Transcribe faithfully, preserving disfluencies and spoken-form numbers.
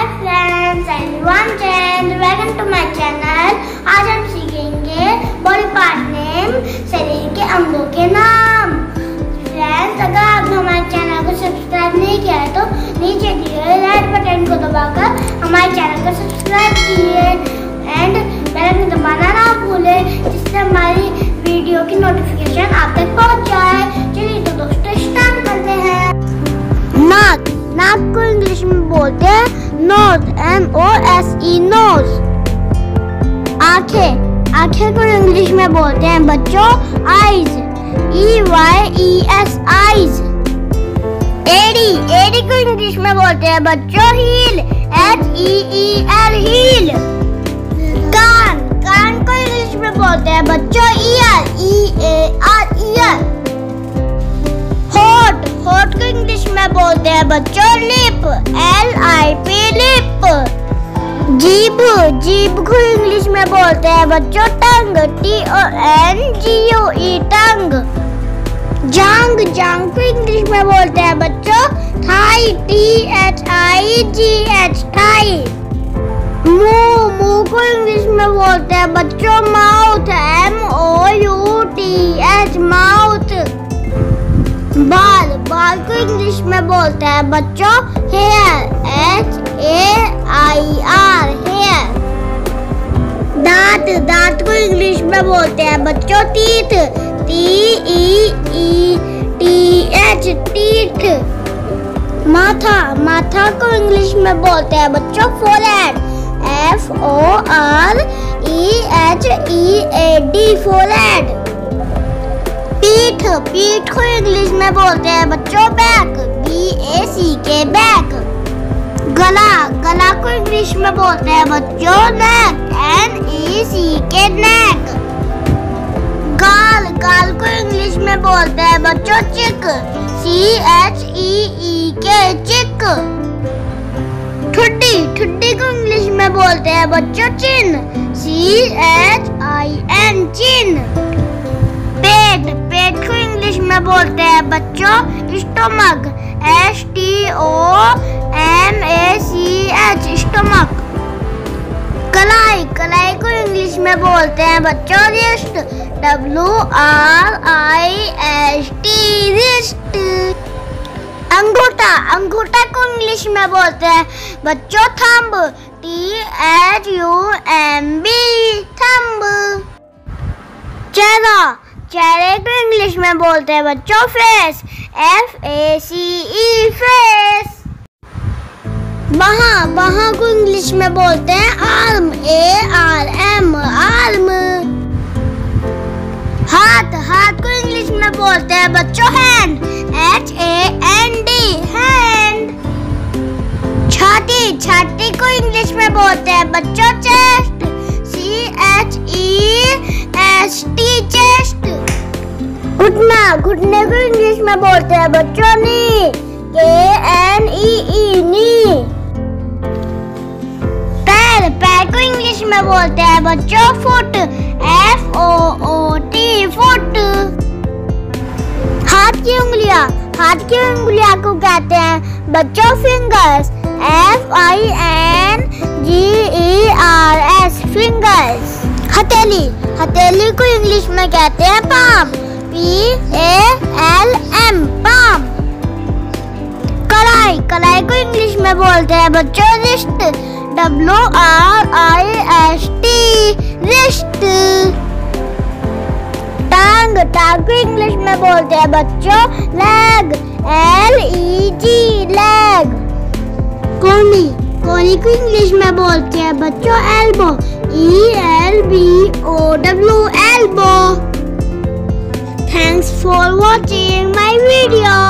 Friends everyone, जय and welcome to my channel. आज हम सीखेंगे बॉडी पार्ट नेम, शरीर के अंगों के नाम। फ्रेंड्स, अगर आपने हमारे चैनल को सब्सक्राइब नहीं किया है तो नीचे दिए हुए रेड बटन को दबाकर हमारे चैनल को सब्सक्राइब कीजिए एंड बेल आइकन दबाना ना भूलें, जिससे हमारी वीडियो की नोटिफिकेशन आप तक पहुँच जाए। चलिए तो दोस्तों स्टार्ट करते हैं। नाक नाक को इंग्लिश में बोलते हैं Nose, N O S E, nose। आँखें आँखें को इंग्लिश में बोलते हैं बच्चों eyes, E Y E S, eyes। एड़ी एड़ी को इंग्लिश में बोलते हैं बच्चों heel, H E E L, heel। कान कान को इंग्लिश में बोलते हैं बच्चों ear, E A R, ear। होंठ होंठ को इंग्लिश में बोलते हैं बच्चों lip, L I P, lip. जीभ जीभ को इंग्लिश में बोलते हैं बच्चों टंग, T O N G U E, टंग। जांग जांग को इंग्लिश में बोलते हैं बच्चों thigh, T H I G H, thigh. मुंह मुंह को इंग्लिश में बोलते हैं बच्चों mouth, M O U T H, mouth. बाल बाल को इंग्लिश में बोलते हैं बच्चों hair, H A I R, hair। दांत दांत को इंग्लिश में बोलते हैं बच्चों teeth, T E E T H, teeth। माथा माथा को इंग्लिश में बोलते हैं बच्चों forehead, F O R E H E A D, forehead। पीठ पीठ को इंग्लिश में बोलते हैं बच्चों back, B A C K, back। गला गला को इंग्लिश में बोलते हैं बच्चों नेक, N E C K, नेक। गाल गाल को इंग्लिश में बोलते हैं बच्चों चिक, C H E E K, चिक। ठुड्डी ठुड्डी को इंग्लिश में बोलते हैं बच्चों चिन, C H I N, चिन। पेट पेट को इंग्लिश में बोलते हैं बच्चों stomach, S T O M A C H, stomach। कलाई कलाई को इंग्लिश में बोलते हैं बच्चों wrist, W R I S T, wrist। अंगूठा अंगूठा को इंग्लिश में बोलते हैं बच्चों thumb, T H U M B, thumb। चेहरा चेहरे को इंग्लिश में बोलते हैं बच्चों face, F A C E, face। बाहां बाहां को इंग्लिश में बोलते हैं arm, A R M, arm. हाथ हाथ को इंग्लिश में बोलते हैं बच्चों hand, H A N D, hand. छाती छाती को इंग्लिश में बोलते हैं बच्चों chest, C H E S T, chest. घुटना घुटने को इंग्लिश में बोलते हैं बच्चों नी, K N E E, नी। पैर को इंग्लिश में बोलते हैं बच्चों foot, F O O T, foot. हाथ की उंगलियां हाथ की उंगलियां को कहते हैं बच्चों fingers, F I N G E R S, fingers. हथेली हथेली को इंग्लिश में कहते हैं palm, P A L M, palm. कलाई कलाई को इंग्लिश में बोलते हैं बच्चों wrist, W R I S T, wrist। टांग टांग को इंग्लिश में बोलते हैं बच्चों leg, L E G, leg। कोहनी कोहनी को इंग्लिश में बोलते हैं बच्चों elbow, E L B O W, elbow। Thanks for watching my video।